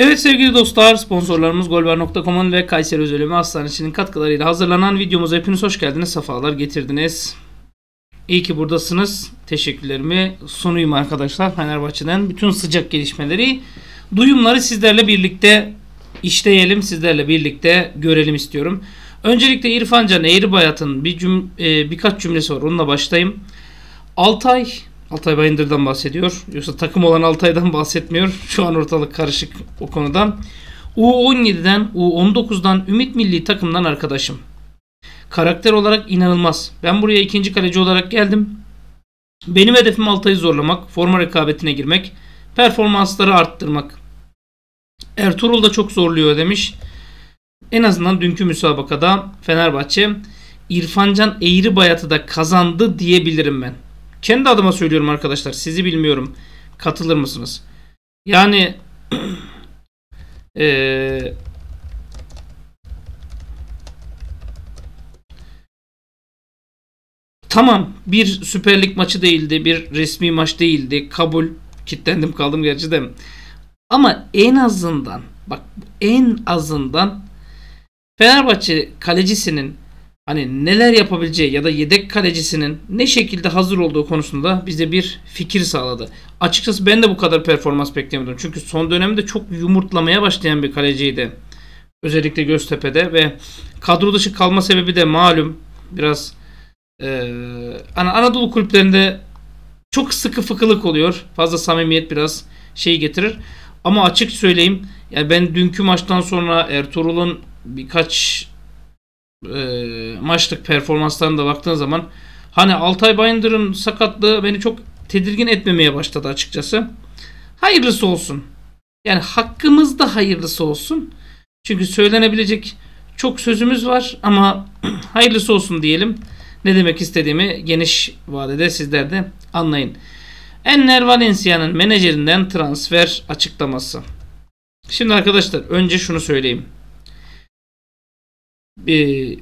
Evet sevgili dostlar, sponsorlarımız golver.com'un ve Kayseri Özel Hastanesi'nin katkılarıyla hazırlanan videomuza hepiniz hoş geldiniz, sefalar getirdiniz. İyi ki buradasınız. Teşekkürlerimi sunayım arkadaşlar. Fenerbahçe'den bütün sıcak gelişmeleri, duyumları sizlerle birlikte işleyelim, sizlerle birlikte görelim istiyorum. Öncelikle İrfan Can Eğribayat'ın birkaç cümlesi var. Onunla başlayayım. Altay Bayındır'dan bahsediyor. Yoksa takım olan Altay'dan bahsetmiyor. Şu an ortalık karışık o konudan. U17'den, U19'dan, Ümit Milli Takım'dan arkadaşım. Karakter olarak inanılmaz. Ben buraya ikinci kaleci olarak geldim. Benim hedefim Altay'ı zorlamak, forma rekabetine girmek, performansları arttırmak. Ertuğrul da çok zorluyor demiş. En azından dünkü müsabakada Fenerbahçe İrfancan Eğribayat'ı da kazandı diyebilirim ben. Kendi adıma söylüyorum arkadaşlar. Sizi bilmiyorum. Katılır mısınız? Yani tamam, bir Süper Lig maçı değildi. Bir resmi maç değildi. Kabul. Kitlendim kaldım gerçi de. Ama en azından bak, en azından Fenerbahçe kalecisinin hani neler yapabileceği ya da yedek kalecisinin ne şekilde hazır olduğu konusunda bize bir fikir sağladı. Açıkçası ben de bu kadar performans beklemiyordum. Çünkü son dönemde çok yumurtlamaya başlayan bir kaleciydi. Özellikle Göztepe'de ve kadro dışı kalma sebebi de malum. Biraz Anadolu kulüplerinde çok sıkı fıkılık oluyor. Fazla samimiyet biraz şey getirir. Ama açık söyleyeyim. Yani ben dünkü maçtan sonra Ertuğrul'un birkaç maçlık performanslarına da baktığın zaman hani Altay Bayındır'ın sakatlığı beni çok tedirgin etmemeye başladı açıkçası. Hayırlısı olsun. Yani hakkımızda hayırlısı olsun. Çünkü söylenebilecek çok sözümüz var ama hayırlısı olsun diyelim. Ne demek istediğimi geniş vadede sizler de anlayın. Enner Valencia'nın menajerinden transfer açıklaması. Şimdi arkadaşlar önce şunu söyleyeyim.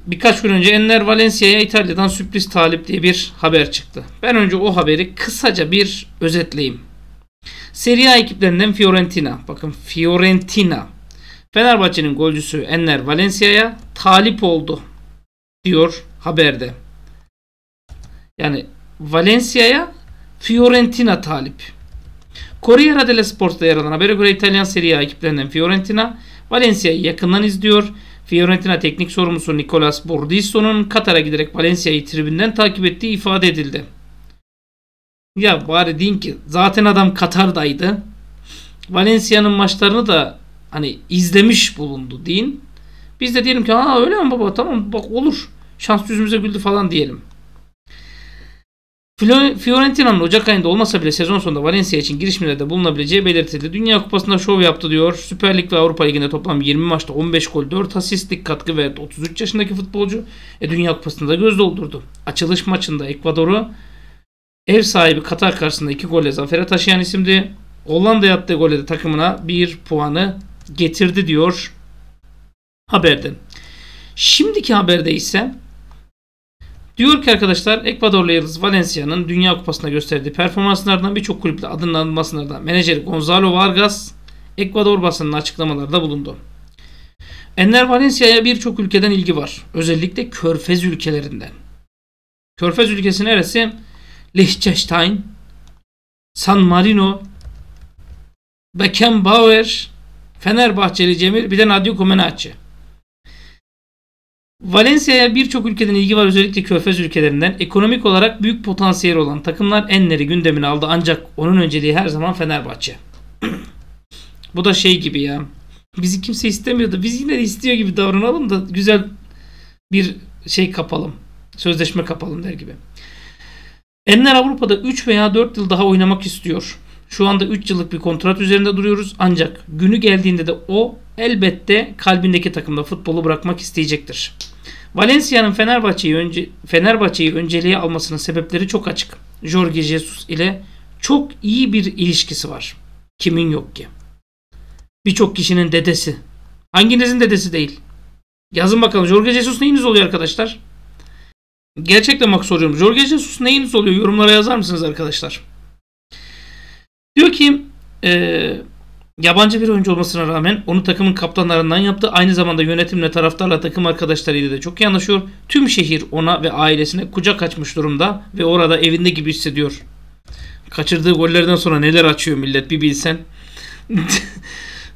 Birkaç gün önce Enner Valencia'ya İtalya'dan sürpriz talip diye bir haber çıktı. Ben önce o haberi kısaca bir özetleyeyim. Serie A ekiplerinden Fiorentina. Bakın Fiorentina. Fenerbahçe'nin golcüsü Enner Valencia'ya talip oldu diyor haberde. Yani Valencia'ya Fiorentina talip. Corriere dello Sport'ta yer alan habere göre İtalyan Serie A ekiplerinden Fiorentina Valencia'yı yakından izliyor. Fiorentina teknik sorumlusu Nicolas Bordisso'nun Katar'a giderek Valencia'yı tribünden takip ettiği ifade edildi. Ya bari deyin ki zaten adam Katar'daydı. Valencia'nın maçlarını da hani izlemiş bulundu deyin. Biz de diyelim ki ha öyle mi baba, tamam bak olur. Şans yüzümüze güldü falan diyelim. Fiorentina'nın Ocak ayında olmasa bile sezon sonunda Valencia için girişimlerde bulunabileceği belirtildi. Dünya Kupası'nda şov yaptı diyor. Süper Lig ve Avrupa Ligi'nde toplam 20 maçta 15 gol, 4 asistlik katkı verdi. 33 yaşındaki futbolcu Dünya Kupası'nda göz doldurdu. Açılış maçında Ekvador'u ev sahibi Katar karşısında 2 golle zafere taşıyan isimdi. Hollanda'ya attığı golle de takımına 1 puanı getirdi diyor haberde. Şimdiki haberde ise diyor ki arkadaşlar Ekvadorlu yıldız Valencia'nın Dünya Kupası'nda gösterdiği performanslardan birçok kulüple adının anılmasına da menajeri Gonzalo Vargas Ekvador basınının açıklamalarda bulundu. Enner Valencia'ya birçok ülkeden ilgi var. Özellikle Körfez ülkelerinden. Körfez ülkesi neresi? Liechtenstein, San Marino, Beckenbauer, Fenerbahçeli Cemil, bir de Nadio Comenacci. Valencia'ya birçok ülkeden ilgi var, özellikle Körfez ülkelerinden. Ekonomik olarak büyük potansiyeli olan takımlar Enner'i gündemine aldı, ancak onun önceliği her zaman Fenerbahçe. Bu da şey gibi ya. Bizi kimse istemiyordu. Biz yine de istiyor gibi davranalım da güzel bir şey kapalım. Sözleşme kapalım der gibi. Enner Avrupa'da 3 veya 4 yıl daha oynamak istiyor. Şu anda 3 yıllık bir kontrat üzerinde duruyoruz, ancak günü geldiğinde de o elbette kalbindeki takımda futbolu bırakmak isteyecektir. Valencia'nın Fenerbahçe'yi önceliğe almasının sebepleri çok açık. Jorge Jesus ile çok iyi bir ilişkisi var. Kimin yok ki? Birçok kişinin dedesi. Hanginizin dedesi değil? Yazın bakalım, Jorge Jesus neyiniz oluyor arkadaşlar? Gerçekten bak soruyorum. Jorge Jesus neyiniz oluyor? Yorumlara yazar mısınız arkadaşlar? Diyor ki Yabancı bir oyuncu olmasına rağmen onu takımın kaptanlarından yaptı. Aynı zamanda yönetimle, taraftarla, takım arkadaşlarıyla da çok iyi anlaşıyor. Tüm şehir ona ve ailesine kucak açmış durumda ve orada evinde gibi hissediyor. Kaçırdığı gollerden sonra neler açıyor millet bir bilsen.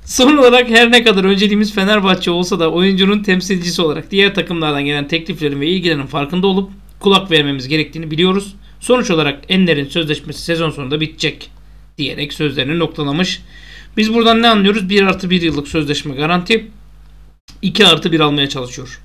Son olarak her ne kadar önceliğimiz Fenerbahçe olsa da oyuncunun temsilcisi olarak diğer takımlardan gelen tekliflerin ve ilgilerin farkında olup kulak vermemiz gerektiğini biliyoruz. Sonuç olarak Enner'in sözleşmesi sezon sonunda bitecek diyerek sözlerini noktalamış. Biz buradan ne anlıyoruz? 1+1 yıllık sözleşme garanti. 2+1 almaya çalışıyor.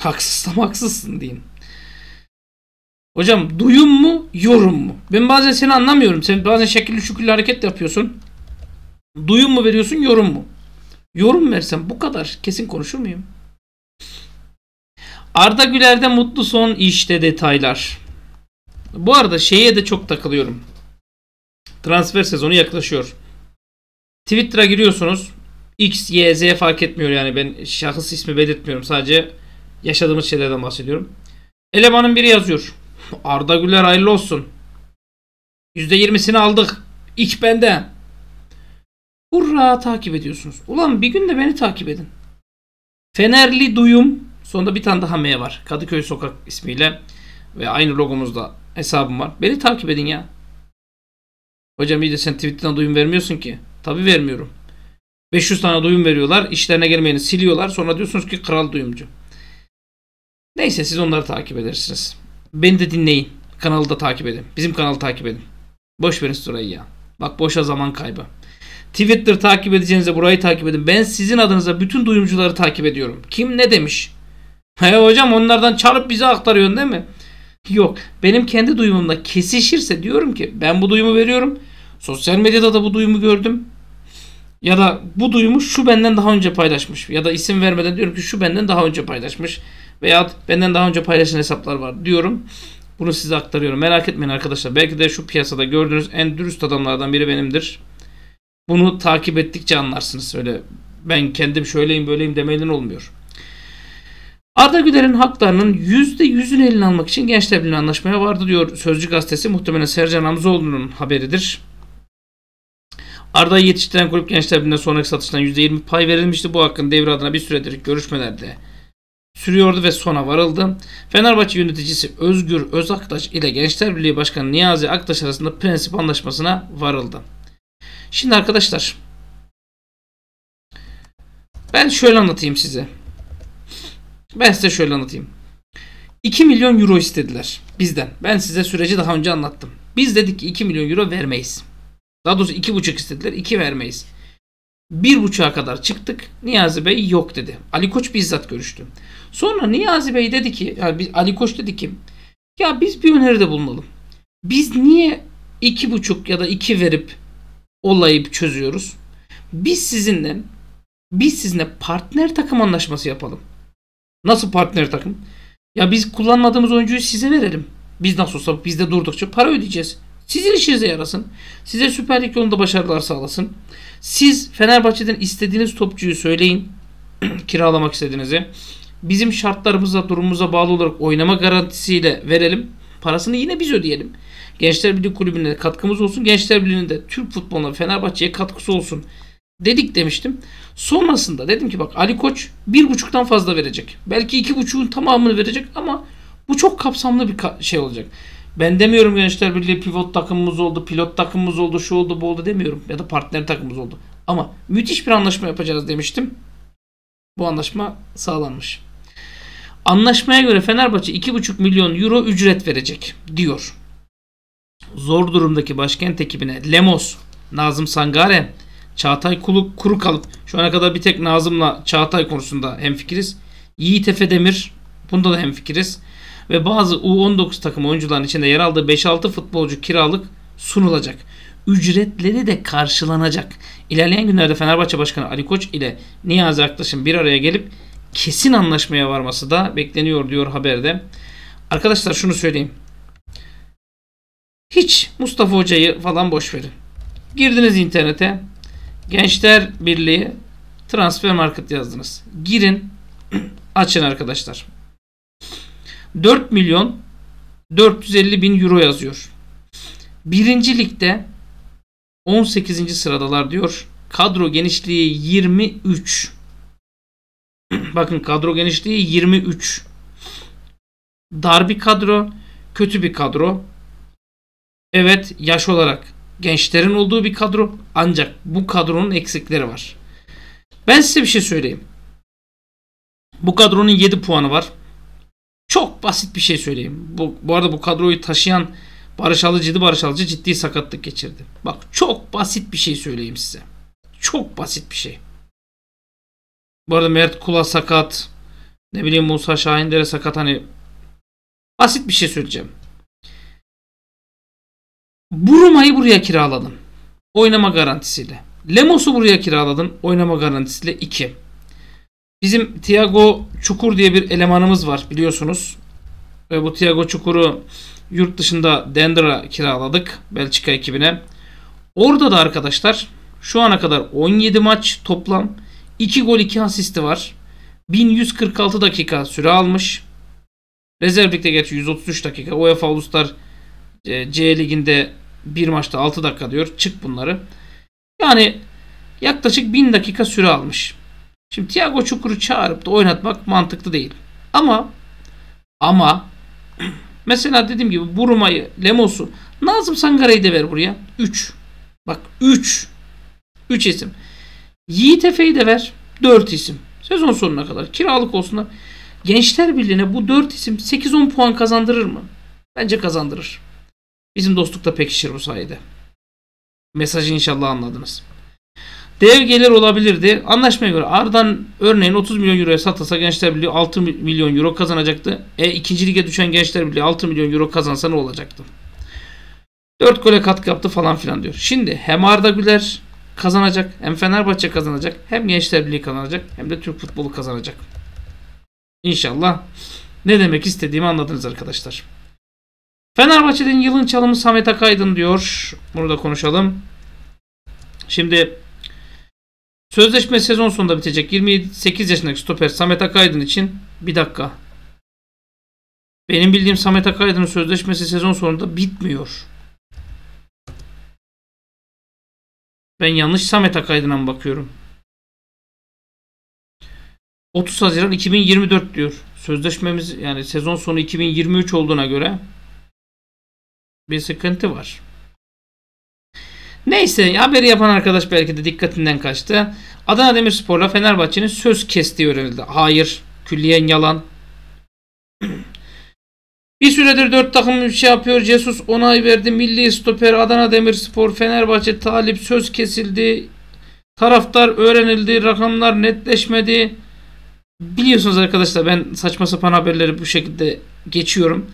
Haksızsam haksızsın diyeyim. Hocam duyum mu yorum mu? Ben bazen seni anlamıyorum. Sen bazen şekilli şükürlü hareket yapıyorsun. Duyum mu veriyorsun yorum mu? Yorum versem bu kadar kesin konuşur muyum? Arda Güler'de mutlu son, işte detaylar. Bu arada şeye de çok takılıyorum. Transfer sezonu yaklaşıyor. Twitter'a giriyorsunuz. X, Y, Z fark etmiyor yani, ben şahıs ismi belirtmiyorum. Sadece yaşadığımız şeylerden bahsediyorum. Elemanın biri yazıyor. Arda Güler hayırlı olsun. %20'sini aldık. İlk bende. Hurra, takip ediyorsunuz. Ulan bir gün de beni takip edin. Fenerli duyum. Sonunda bir tane daha M var. Kadıköy Sokak ismiyle. Ve aynı logomuzda hesabım var. Beni takip edin ya. Hocam iyi de sen Twitter'dan duyum vermiyorsun ki. Tabii vermiyorum. 500 tane duyum veriyorlar. İşlerine gelmeyeni siliyorlar. Sonra diyorsunuz ki kral duyumcu. Neyse, siz onları takip edersiniz. Beni de dinleyin. Kanalı da takip edin. Bizim kanalı takip edin. Boş verin şurayı ya. Bak boşa zaman kaybı. Twitter takip edeceğinize burayı takip edin. Ben sizin adınıza bütün duyumcuları takip ediyorum. Kim ne demiş? He hocam onlardan çarp bize aktarıyorsun değil mi? Yok. Benim kendi duyumumla kesişirse diyorum ki ben bu duyumu veriyorum. Sosyal medyada da bu duyumu gördüm. Ya da bu duyumu şu benden daha önce paylaşmış. Ya da isim vermeden diyorum ki şu benden daha önce paylaşmış. Veya benden daha önce paylaşan hesaplar var diyorum. Bunu size aktarıyorum. Merak etmeyin arkadaşlar. Belki de şu piyasada gördüğünüz en dürüst adamlardan biri benimdir. Bunu takip ettikçe anlarsınız. Öyle ben kendim şöyleyim böyleyim demeyle olmuyor. Arda Güler'in haklarının %100'ünü eline almak için Gençler Birliği'ne anlaşmaya vardı diyor Sözcü Gazetesi. Muhtemelen Sercan Hamzoğlu'nun haberidir. Arda'yı yetiştiren kulüp Gençler Birliği'ne sonraki satıştan %20 pay verilmişti. Bu hakkın devre adına bir süredir görüşmelerde sürüyordu ve sona varıldı. Fenerbahçe yöneticisi Özgür Özaktaş ile Gençler Birliği Başkanı Niyazi Akdaş arasında prensip anlaşmasına varıldı. Şimdi arkadaşlar, ben şöyle anlatayım size. Ben size şöyle anlatayım. 2 milyon euro istediler bizden. Ben size süreci daha önce anlattım. Biz dedik ki 2 milyon euro vermeyiz. Daha doğrusu 2,5 istediler. 2 vermeyiz. 1,5'a kadar çıktık. Niyazi Bey yok dedi. Ali Koç bizzat görüştü. Sonra Niyazi Bey dedi ki, yani Ali Koç dedi ki ya biz bir öneride bulunalım. Biz niye 2,5 ya da 2 verip olayı çözüyoruz? Biz sizinle partner takım anlaşması yapalım. Nasıl partner takım? Ya biz kullanmadığımız oyuncuyu size verelim. Biz nasıl olsa bizde durdukça para ödeyeceğiz. Sizin işinize yarasın. Size Süper Lig yolunda başarılar sağlasın. Siz Fenerbahçe'den istediğiniz topçuyu söyleyin. Kiralamak istediğinizi. Bizim şartlarımıza, durumumuza bağlı olarak oynama garantisiyle verelim. Parasını yine biz ödeyelim. Gençler Birliği Kulübü'ne katkımız olsun. Gençler Birliği'nin de Türk futboluna, Fenerbahçe'ye katkısı olsun dedik demiştim. Sonrasında dedim ki bak Ali Koç 1,5'tan fazla verecek. Belki 2,5'un tamamını verecek ama bu çok kapsamlı bir şey olacak. Ben demiyorum Gençler Birliği pivot takımımız oldu, pilot takımımız oldu, şu oldu, bu oldu demiyorum. Ya da partner takımımız oldu. Ama müthiş bir anlaşma yapacağız demiştim. Bu anlaşma sağlanmış. Anlaşmaya göre Fenerbahçe 2,5 milyon euro ücret verecek diyor. Zor durumdaki başkent ekibine Lemos, Nazım Sangare, Çağatay Kurukalıp, şu ana kadar bir tek Nazım'la Çağatay konusunda hemfikiriz. Yiğit Efe Demir, bunda da hemfikiriz. Ve bazı U19 takım oyuncuların içinde yer aldığı 5-6 futbolcu kiralık sunulacak. Ücretleri de karşılanacak. İlerleyen günlerde Fenerbahçe Başkanı Ali Koç ile Niyazi Akdaş'ın bir araya gelip kesin anlaşmaya varması da bekleniyor diyor haberde. Arkadaşlar şunu söyleyeyim. Hiç Mustafa Hoca'yı falan boş verin. Girdiniz internete. Gençler Birliği Transfermarkt yazdınız. Girin, açın arkadaşlar. 4.450.000 euro yazıyor. Birinci ligde 18. sıradalar diyor. Kadro genişliği 23. Bakın kadro genişliği 23. Dar bir kadro, kötü bir kadro. Evet, yaş olarak gençlerin olduğu bir kadro. Ancak bu kadronun eksikleri var. Ben size bir şey söyleyeyim. Bu kadronun 7 puanı var. Çok basit bir şey söyleyeyim. Bu arada bu kadroyu taşıyan Barış Alıcı'ydı. Barış Alıcı ciddi sakatlık geçirdi. Bak çok basit bir şey söyleyeyim size. Çok basit bir şey. Bu arada Mert Kula sakat. Ne bileyim Musa Şahindere sakat. Hani basit bir şey söyleyeceğim. Bruma'yı buraya kiraladın. Oynama garantisiyle. Lemos'u buraya kiraladın. Oynama garantisiyle 2. Bizim Thiago Çukur diye bir elemanımız var biliyorsunuz. Ve bu Thiago Çukur'u yurt dışında Dender'a kiraladık. Belçika ekibine. Orada da arkadaşlar şu ana kadar 17 maç toplam 2 gol 2 asisti var. 1146 dakika süre almış. Rezerv Lig'de gerçi 133 dakika. UEFA Uluslar C Ligi'nde bir maçta 6 dakika diyor. Çık bunları. Yani yaklaşık 1000 dakika süre almış. Şimdi Thiago Çukur'u çağırıp da oynatmak mantıklı değil. Ama mesela dediğim gibi Bruma'yı, Lemos'u, Nazım Sangare'yi de ver buraya. 3. Bak 3. 3 isim. Yiğit Efe'yi de ver. 4 isim. Sezon sonuna kadar kiralık olsunlar. Gençler Birliği'ne bu 4 isim 8-10 puan kazandırır mı? Bence kazandırır. Bizim dostlukta pekişir bu sayede. Mesajı inşallah anladınız. Dev gelir olabilirdi. Anlaşmaya göre Arda'nın örneğin 30 milyon euroya satılsa Gençler Birliği 6 milyon euro kazanacaktı. İkinci lige düşen Gençler Birliği 6 milyon euro kazansa ne olacaktı? 4 gole katkı yaptı falan filan diyor. Şimdi hem Arda Güler kazanacak, hem Fenerbahçe kazanacak, hem Gençler Birliği kazanacak, hem de Türk futbolu kazanacak. İnşallah ne demek istediğimi anladınız arkadaşlar. Fenerbahçe'nin yılın çalımı Samet Akaydın diyor. Bunu da konuşalım. Şimdi sözleşme sezon sonunda bitecek. 28 yaşındaki stoper Samet Akaydın için bir dakika. Benim bildiğim Samet Akaydın'ın sözleşmesi sezon sonunda bitmiyor. Ben yanlış Samet Akaydın'a mı bakıyorum? 30 Haziran 2024 diyor. Sözleşmemiz yani sezon sonu 2023 olduğuna göre bir sıkıntı var. Neyse haberi yapan arkadaş belki de dikkatinden kaçtı. Adana Demirspor'la Fenerbahçe'nin söz kestiği öğrenildi. Hayır, külliyen yalan. Bir süredir 4 takım şey yapıyor. Jesus onay verdi. Milli stoper Adana Demirspor, Fenerbahçe talip, söz kesildi. Taraftar öğrenildi. Rakamlar netleşmedi. Biliyorsunuz arkadaşlar ben saçma sapan haberleri bu şekilde geçiyorum.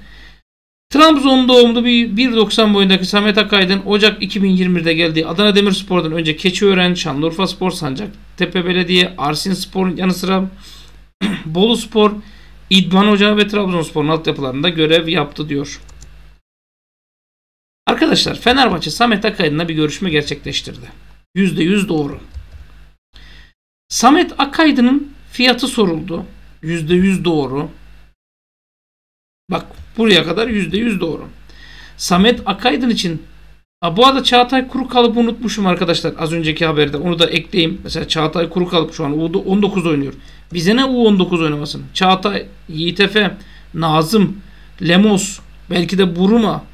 Trabzon doğumlu bir 1.90 boyundaki Samet Akaydın Ocak 2021'de geldiği Adana Demirspor'dan önce Keçiören, Şanlıurfa Spor, Sancaktepe Belediye, Arsinspor'un yanı sıra Bolu Spor, İdman Ocağı ve Trabzonspor'un altyapılarında görev yaptı diyor. Arkadaşlar Fenerbahçe Samet Akaydın'la bir görüşme gerçekleştirdi. %100 doğru. Samet Akaydın'ın fiyatı soruldu. %100 doğru. Bak buraya kadar %100 doğru. Samet Akaydın için bu arada Çağatay Kurukalıp'ı unutmuşum arkadaşlar az önceki haberde. Onu da ekleyeyim. Mesela Çağatay Kurukalıp şu an U19 oynuyor. Bize ne U19 oynamasın? Çağatay, Yiğit Efe, Nazım, Lemos, belki de Bruma.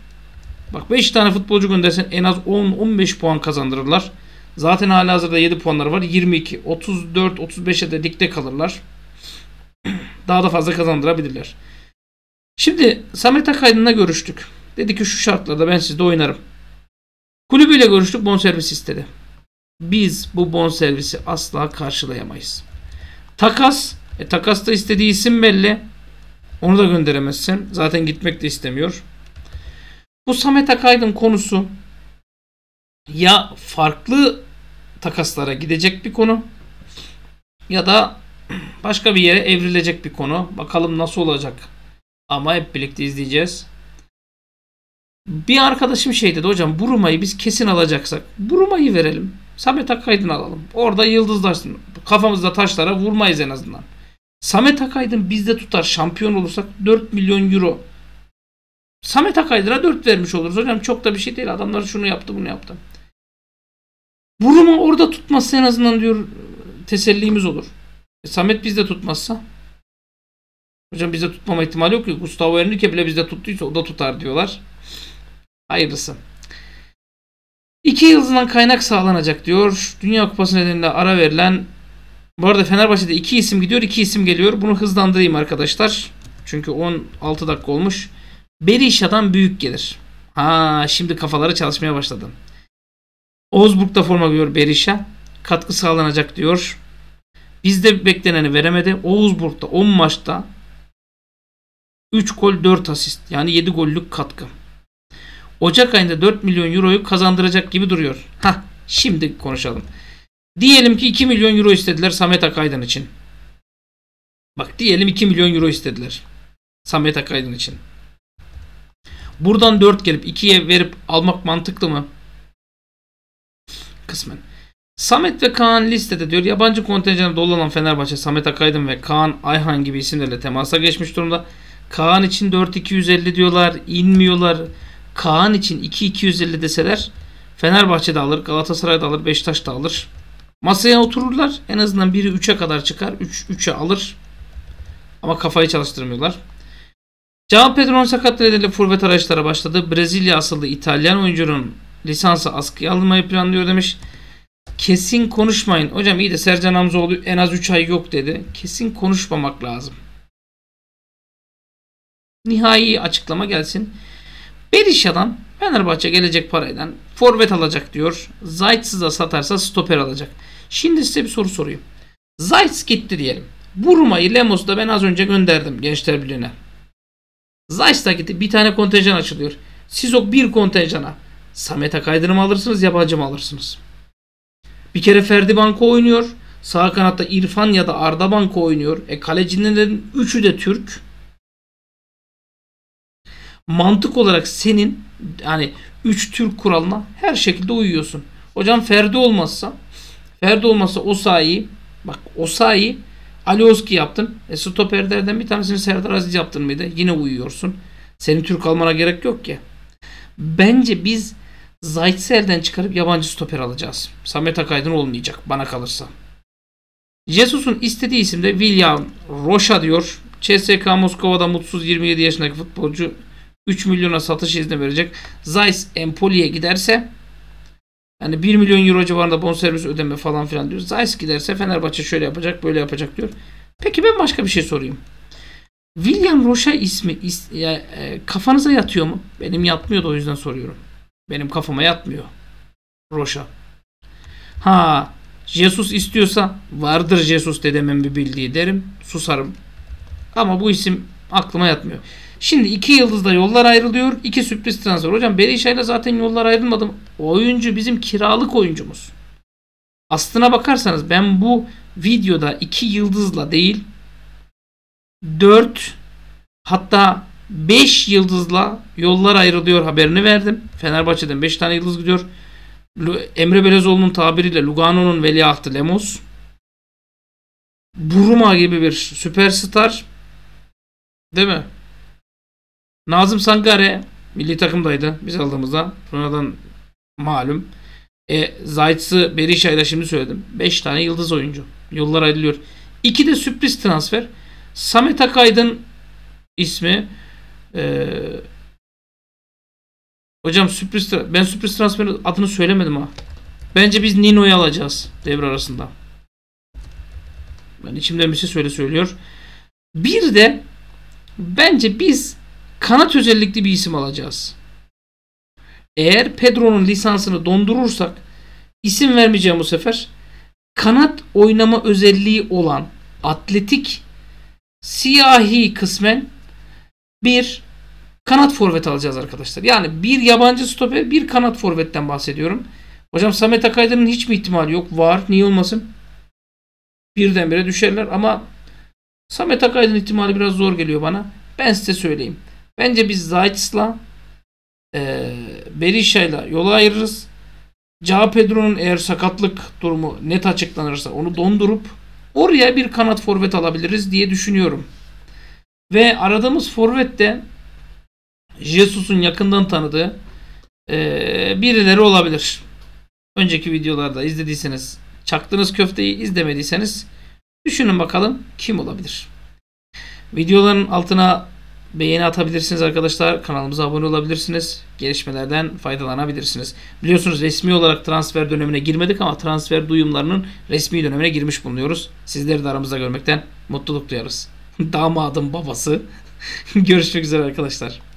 Bak 5 tane futbolcu göndersen en az 10-15 puan kazandırırlar. Zaten halihazırda 7 puanları var. 22, 34, 35'e de ligde kalırlar. Daha da fazla kazandırabilirler. Şimdi Samet Akaydın'la görüştük. Dedi ki şu şartlarda ben sizde oynarım. Kulübüyle görüştük, bonservis istedi. Biz bu bonservisi asla karşılayamayız. Takas. Takasta istediği isim belli. Onu da gönderemezsin. Zaten gitmek de istemiyor. Bu Samet Akaydın konusu ya farklı takaslara gidecek bir konu ya da başka bir yere evrilecek bir konu. Bakalım nasıl olacak. Ama hep birlikte izleyeceğiz. Bir arkadaşım şey dedi hocam Bruma'yı biz kesin alacaksak Bruma'yı verelim. Samet Akaydın alalım. Orada yıldızlarsın. Kafamızda taşlara vurmayız en azından. Samet Akaydın bizde tutar. Şampiyon olursak 4 milyon euro. Samet Akaydın'a 4 vermiş oluruz. Hocam çok da bir şey değil. Adamlar şunu yaptı bunu yaptı. Bruma orada tutmazsa en azından diyor tesellimiz olur. Samet bizde tutmazsa. Hocam bizde tutmama ihtimali yok ki. Gustavo Henrique bile bizde tuttuysa o da tutar diyorlar. Hayırlısı. 2 yıldızdan kaynak sağlanacak diyor. Dünya Kupası nedeniyle ara verilen. Bu arada Fenerbahçe'de 2 isim gidiyor 2 isim geliyor. Bunu hızlandırayım arkadaşlar. Çünkü 16 dakika olmuş. Berisha'dan büyük gelir. Ha, şimdi kafaları çalışmaya başladı. Augsburg'da forma giyiyor Berisha. Katkı sağlanacak diyor. Bizde bekleneni veremedi. Augsburg'da 10 maçta 3 gol 4 asist. Yani 7 gollük katkı. Ocak ayında 4 milyon euroyu kazandıracak gibi duruyor. Hah, şimdi konuşalım. Diyelim ki 2 milyon euro istediler Samet Akaydın için. Bak diyelim 2 milyon euro istediler. Samet Akaydın için. Buradan 4 gelip 2'ye verip almak mantıklı mı? Kısmen. Samet ve Kaan listede diyor. Yabancı kontenjanı dolanan Fenerbahçe Samet Akaydın ve Kaan Ayhan gibi isimlerle temasa geçmiş durumda. Kaan için 4.250 diyorlar. İnmiyorlar. Kaan için 2.250 deseler Fenerbahçe'de alır, Galatasaray'da alır, Beşiktaş'ta alır. Masaya otururlar. En azından biri 3'e kadar çıkar. 3'e alır. Ama kafayı çalıştırmıyorlar. João Pedro'nun sakatlığı nedeniyle forvet araçlara başladı. Brezilya asıllı İtalyan oyuncunun lisansı askıya alınmayı planlıyor demiş. Kesin konuşmayın. Hocam iyi de Sercan Hamzoğlu en az 3 ay yok dedi. Kesin konuşmamak lazım. Nihai açıklama gelsin. Berisha'dan Fenerbahçe gelecek parayla forvet alacak diyor. Zajc'ı da satarsa stoper alacak. Şimdi size bir soru sorayım. Zajc gitti diyelim. Bruma'yı, Lemos'u da ben az önce gönderdim Gençler Birliği'ne. Zajc da gitti. Bir tane kontenjan açılıyor. Siz o bir kontenjana Samet Akaydın'ı mı alırsınız, yabancı mı alırsınız? Bir kere Ferdi banko oynuyor. Sağ kanatta İrfan ya da Arda banko oynuyor. Kalecilerin 3'ü de Türk. Mantık olarak senin yani 3 Türk kuralına her şekilde uyuyorsun. Hocam Ferdi olmazsa Osayi, bak Osayi, Alioski yaptın. Stoperlerden bir tanesini Serdar Aziz yaptın mıydı? Yine uyuyorsun. Senin Türk almana gerek yok ki. Bence biz Zajc'ı elden çıkarıp yabancı stoper alacağız. Samet Akaydın olmayacak bana kalırsa. Jesus'un istediği isim de Willyan Rocha diyor. CSK Moskova'da mutsuz 27 yaşındaki futbolcu 3 milyona satış izni verecek. Zajc Empoli'ye giderse yani 1 milyon euro civarında bonservis ödeme falan filan diyor. Zajc giderse Fenerbahçe şöyle yapacak böyle yapacak diyor. Peki ben başka bir şey sorayım. Willyan Rocha ismi kafanıza yatıyor mu? Benim yatmıyor da o yüzden soruyorum. Benim kafama yatmıyor. Rocha. Ha, Jesus istiyorsa vardır Jesus dedemin bir bildiği derim. Susarım. Ama bu isim aklıma yatmıyor. Şimdi 2 yıldızda yollar ayrılıyor. 2 sürpriz transfer. Hocam Berisha'yla zaten yollar ayrılmadı. Oyuncu bizim kiralık oyuncumuz. Aslına bakarsanız ben bu videoda 2 yıldızla değil 4 hatta 5 yıldızla yollar ayrılıyor haberini verdim. Fenerbahçe'den 5 tane yıldız gidiyor. Emre Belezoğlu'nun tabiriyle Lugano'nun veliahtı Lemos. Bruma gibi bir süperstar. Değil mi? Nazım Sangare milli takımdaydı biz aldığımızda. Sonradan malum. Zajc'ı Berisha'yla şimdi söyledim. 5 tane yıldız oyuncu. Yollar ayrılıyor. 2 de sürpriz transfer. Samet Akaydın ismi. Hocam sürpriz transferin adını söylemedim ha. Bence biz Nino'yu alacağız devre arasında. Ben içimden bir şey söylüyor. Bir de bence biz kanat özellikli bir isim alacağız. Eğer Pedro'nun lisansını dondurursak isim vermeyeceğim bu sefer. Kanat oynama özelliği olan atletik siyahi kısmen bir kanat forvet alacağız arkadaşlar. Yani bir yabancı stoper bir kanat forvetten bahsediyorum. Hocam Samet Akaydın'ın hiç mi ihtimali yok? Var. Niye olmasın? Birdenbire düşerler ama Samet Akaydın ihtimali biraz zor geliyor bana. Ben size söyleyeyim. Bence biz Zajc'la Berisha'yla yola ayırırız. João Pedro'nun eğer sakatlık durumu net açıklanırsa onu dondurup oraya bir kanat forvet alabiliriz diye düşünüyorum. Ve aradığımız forvet de Jesus'un yakından tanıdığı birileri olabilir. Önceki videolarda izlediyseniz çaktığınız köfteyi, izlemediyseniz düşünün bakalım kim olabilir. Videoların altına beğeni atabilirsiniz arkadaşlar. Kanalımıza abone olabilirsiniz. Gelişmelerden faydalanabilirsiniz. Biliyorsunuz resmi olarak transfer dönemine girmedik ama transfer duyumlarının resmi dönemine girmiş bulunuyoruz. Sizleri de aramızda görmekten mutluluk duyarız. Damadın babası. Görüşmek üzere arkadaşlar.